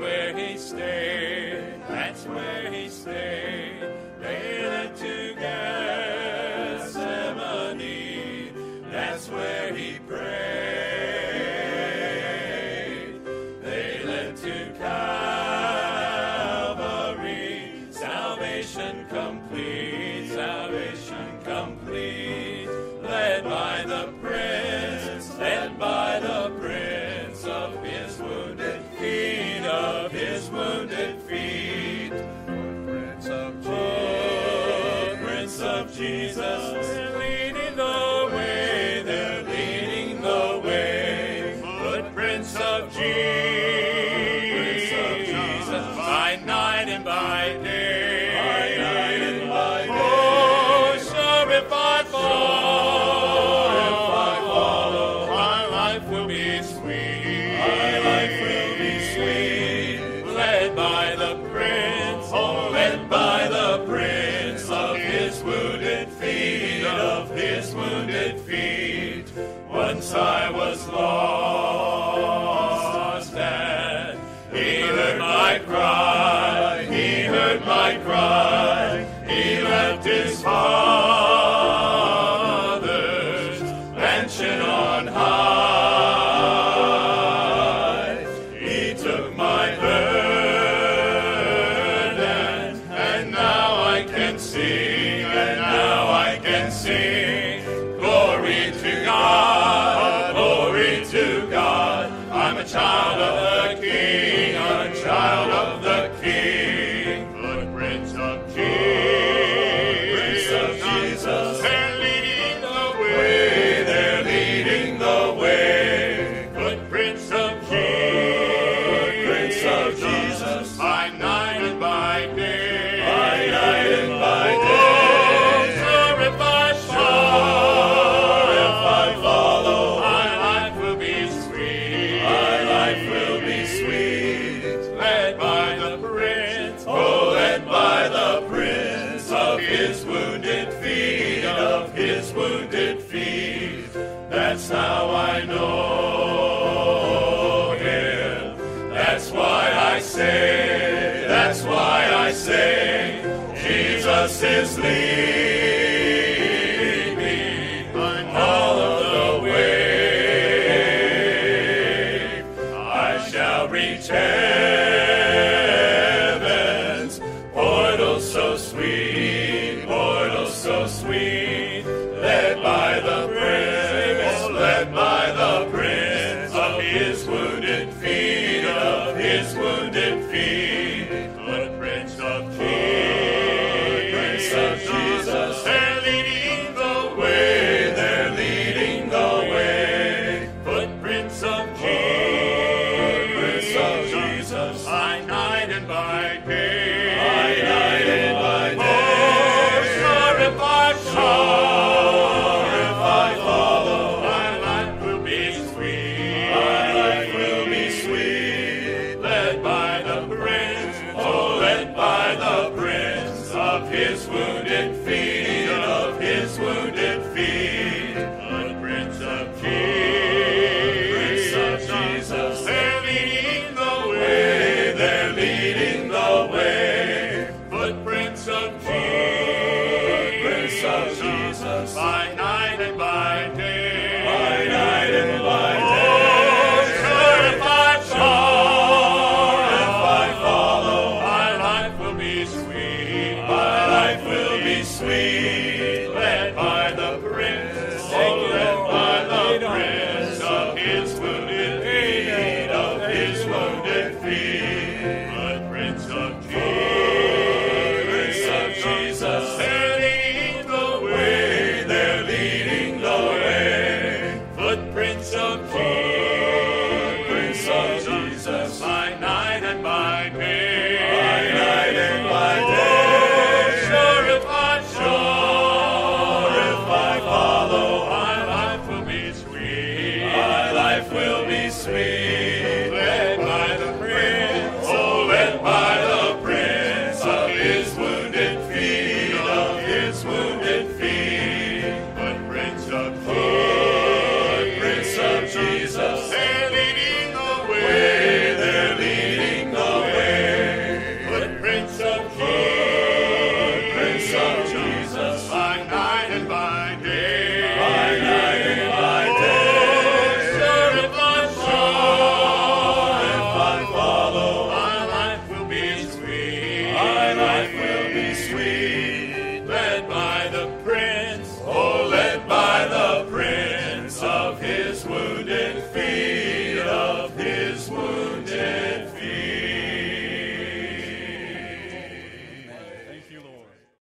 where he stayed, that's where he stayed. They led to Gethsemane, that's where he prayed. They led to Calvary, salvation complete, salvation complete. Led by the Prince, led by the Prince of his wounded feet, of his wounded feet. Footprints of Jesus, Footprints of Jesus, they're leading the way, they're leading the way. Footprints of Jesus, by night and by day, by night and by day. Oh, sure if I fall, feet. Once I was lost, and he heard my cry, he heard my cry. He left his father's mansion on high. He took my burden, and now I can sing, and now I can sing. I'm a child of the King, I'm a child of the King. Footprints of Jesus, they're leading the way, they're leading the way. Footprints of Jesus, by night and by day, by night and by day. Oh, sure if I follow, my life will be sweet. Will be sweet, led by the Prince, oh, led by the Prince of his wounded feet, of his wounded feet. That's how I know him. That's why I say, that's why I say, Jesus is leading me all of the way. Shall reach heaven's portals so sweet, led by the Prince of his wounded feet, of his wounded feet. Footprints of Jesus, they're leading the way, they're leading the way. Footprints of Jesus, by night and by day, by night and by day. Oh, sure if I follow, my life will be sweet, my life will be sweet. Led by the Prince, oh, led by the Prince of his wounded feet, of his wounded feet. The Prince of Jesus, they're leading the way, leading the way. Footprints of Jesus, by night and by day, by night and by day. Oh, sure if I follow, my life will be sweet, my life will be sweet.